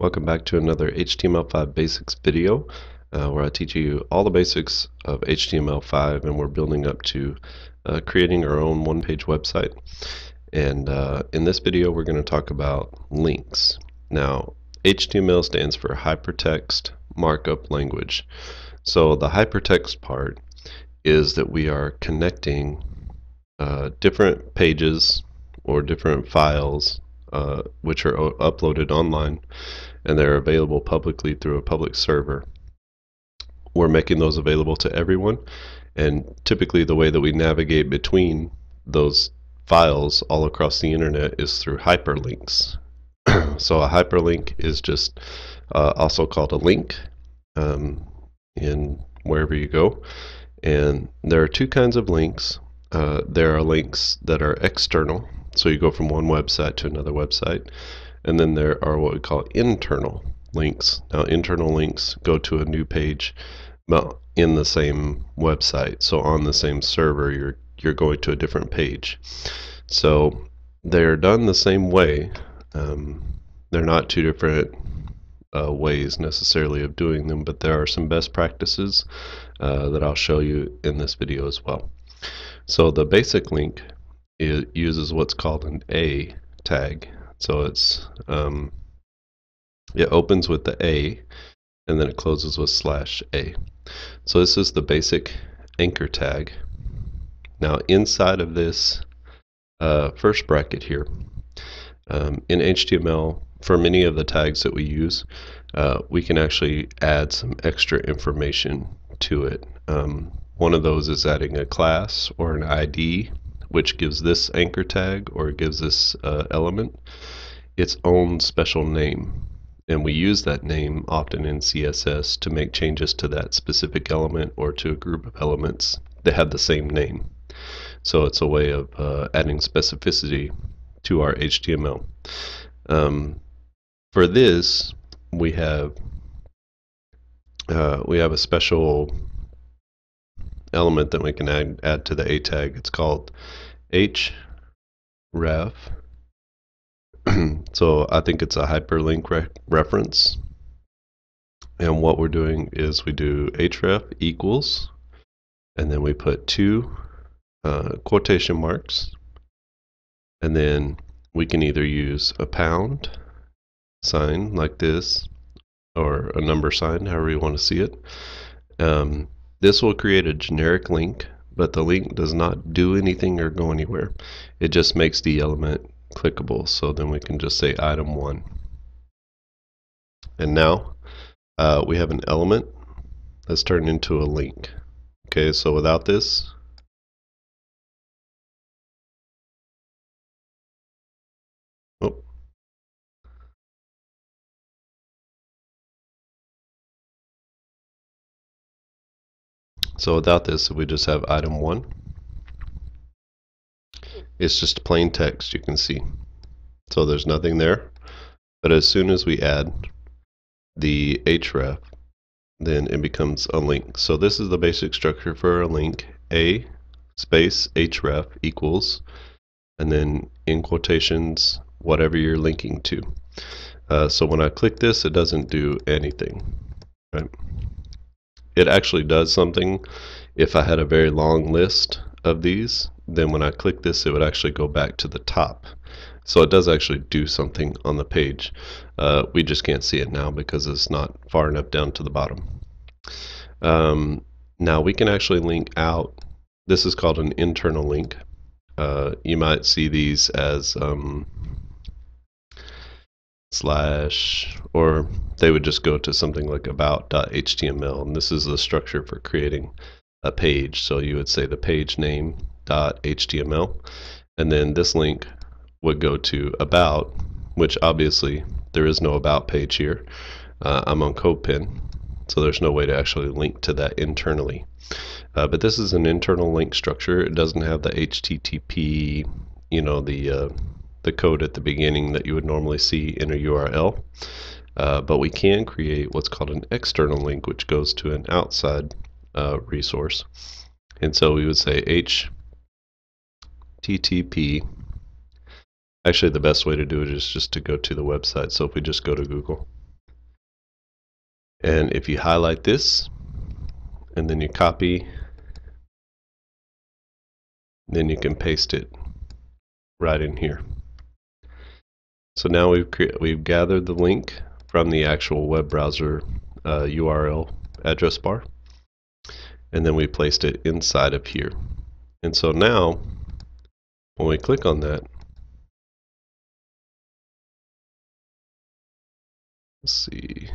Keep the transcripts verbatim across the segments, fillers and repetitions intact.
Welcome back to another H T M L five basics video uh, where I teach you all the basics of H T M L five, and we're building up to uh, creating our own one-page website. And uh, in this video we're going to talk about links. Now H T M L stands for hypertext markup language. So the hypertext part is that we are connecting uh, different pages or different files uh, which are uploaded online, and they're available publicly through a public server. We're making those available to everyone, and typically the way that we navigate between those files all across the internet is through hyperlinks. So a hyperlink is just uh, also called a link um, in wherever you go, and there are two kinds of links. Uh, there are links that are external, so you go from one website to another website, and then there are what we call internal links. Now internal links go to a new page well, in the same website, so on the same server you're you're going to a different page. So they're done the same way. Um, they're not two different uh, ways necessarily of doing them, but there are some best practices uh, that I'll show you in this video as well. So the basic link, it uses what's called an A tag. So it's um, it opens with the A and then it closes with slash A. So this is the basic anchor tag. Now inside of this uh, first bracket here, Um, in H T M L, for many of the tags that we use, uh, we can actually add some extra information to it. Um, one of those is adding a class or an I D, which gives this anchor tag or gives this uh, element its own special name. And we use that name often in C S S to make changes to that specific element or to a group of elements that have the same name. So it's a way of uh, adding specificity to our H T M L. Um, for this, we have uh, we have a special element that we can add, add to the A tag. It's called href. So I think it's a hyperlink re reference. And what we're doing is we do href equals, and then we put two uh, quotation marks. And then we can either use a pound sign like this or a number sign, however you want to see it. Um, this will create a generic link, but the link does not do anything or go anywhere. It just makes the element clickable. So then we can just say item one. And now uh, we have an element that's turned into a link. Okay, so without this, Oh. So without this, we just have item one. It's just plain text, you can see. So there's nothing there. But as soon as we add the href, then it becomes a link. So this is the basic structure for a link. A space href equals, and then in quotations, whatever you're linking to. Uh, so when I click this, it doesn't do anything. Right? It actually does something. If I had a very long list of these, then when I click this, it would actually go back to the top. So it does actually do something on the page. Uh, we just can't see it now because it's not far enough down to the bottom. Um, now we can actually link out. This is called an internal link. Uh, you might see these as um, slash, or they would just go to something like about dot H T M L, and this is the structure for creating a page. So you would say the page name dot H T M L, and then this link would go to about, which obviously there is no about page here. Uh, I'm on CodePen, so there's no way to actually link to that internally. Uh, but this is an internal link structure. It doesn't have the H T T P, you know, the uh, the code at the beginning that you would normally see in a U R L, uh, but we can create what's called an external link, which goes to an outside uh, resource. And so we would say H T T P. Actually, the best way to do it is just to go to the website. So if we just go to Google And if you highlight this and then you copy, then you can paste it right in here. So now we've we've gathered the link from the actual web browser uh, U R L address bar, and then we placed it inside of here. And so now when we click on that, let's see,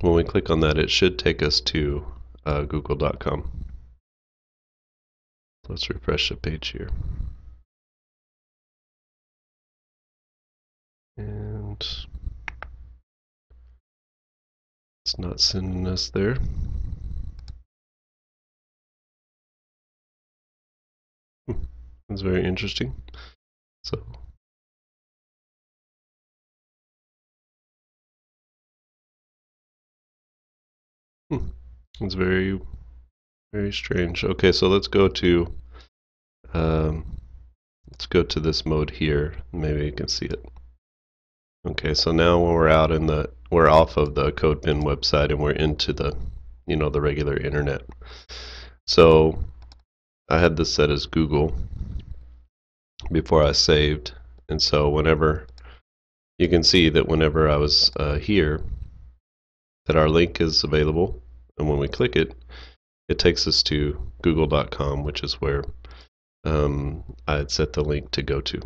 when we click on that, it should take us to uh, google dot com. Let's refresh the page here. And it's not sending us there. Hmm. That's very interesting. So hmm. It's very Very strange. Okay, so let's go to um, let's go to this mode here. Maybe you can see it. Okay, so now we're out in the we're off of the CodePen website and we're into the you know the regular internet. So I had this set as Google before I saved, and so whenever you can see that whenever I was uh, here, that our link is available, and when we click it, it takes us to google dot com, which is where um, I had set the link to go to.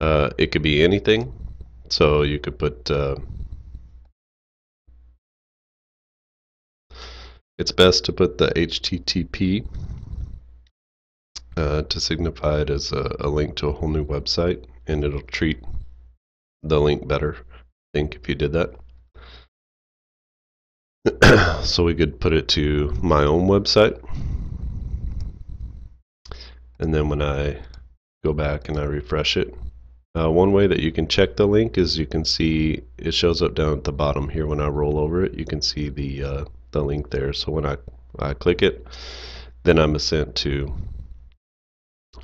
Uh, it could be anything, so you could put uh, it's best to put the H T T P uh, to signify it as a, a link to a whole new website, and it'll treat the link better, I think, if you did that. So we could put it to my own website, and then when I go back and I refresh it, uh, one way that you can check the link is you can see it shows up down at the bottom here. When I roll over it, you can see the uh, the link there. So when I I click it, then I'm sent to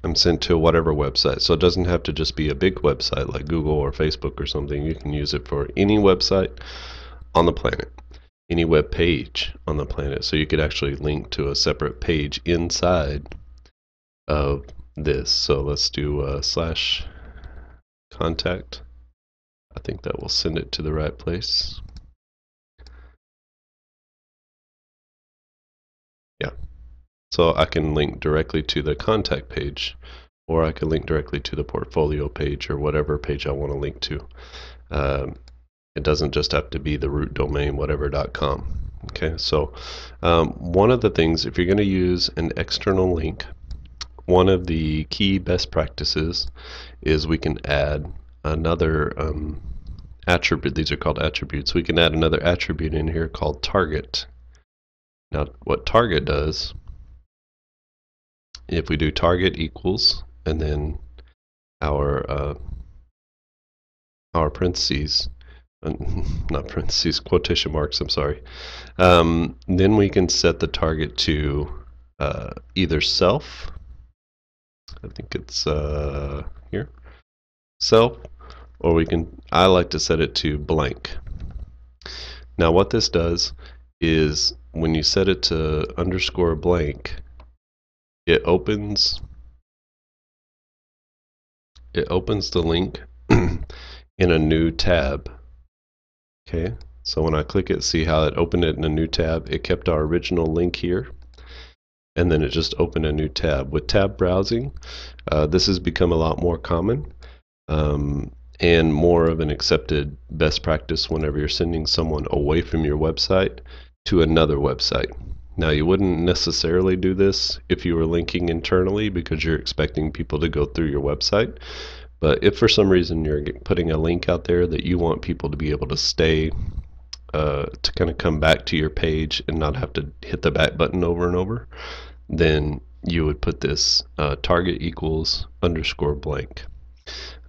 I'm sent to whatever website. So it doesn't have to just be a big website like Google or Facebook or something. You can use it for any website on the planet, any web page on the planet. So you could actually link to a separate page inside of this. So let's do uh, slash contact. I think that will send it to the right place. Yeah. So I can link directly to the contact page, or I can link directly to the portfolio page, or whatever page I want to link to. Um, It doesn't just have to be the root domain, whatever dot com. Okay, so um, one of the things, if you're going to use an external link, one of the key best practices is we can add another um, attribute. These are called attributes. We can add another attribute in here called target. Now, what target does, if we do target equals and then our uh, our parentheses, not parentheses, quotation marks, I'm sorry, um, then we can set the target to uh, either self, I think it's uh, here, self, or we can, I like to set it to blank. Now what this does is when you set it to underscore blank, it opens, it opens the link in a new tab. Okay, so when I click it, see how it opened it in a new tab? It kept our original link here, and then it just opened a new tab. With tab browsing, uh, this has become a lot more common um, and more of an accepted best practice whenever you're sending someone away from your website to another website. Now, you wouldn't necessarily do this if you were linking internally because you're expecting people to go through your website. But if for some reason you're putting a link out there that you want people to be able to stay, uh, to kind of come back to your page and not have to hit the back button over and over, then you would put this uh, target equals underscore blank.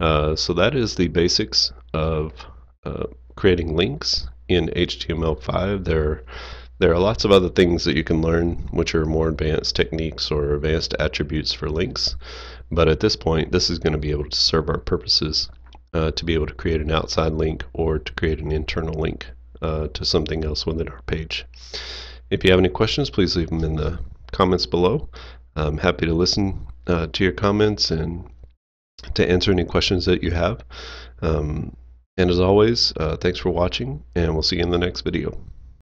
Uh, so that is the basics of uh, creating links in H T M L five. There, there are lots of other things that you can learn, which are more advanced techniques or advanced attributes for links. But at this point, this is going to be able to serve our purposes uh, to be able to create an outside link or to create an internal link uh, to something else within our page. If you have any questions, please leave them in the comments below. I'm happy to listen uh, to your comments and to answer any questions that you have. Um, and as always, uh, thanks for watching, and we'll see you in the next video.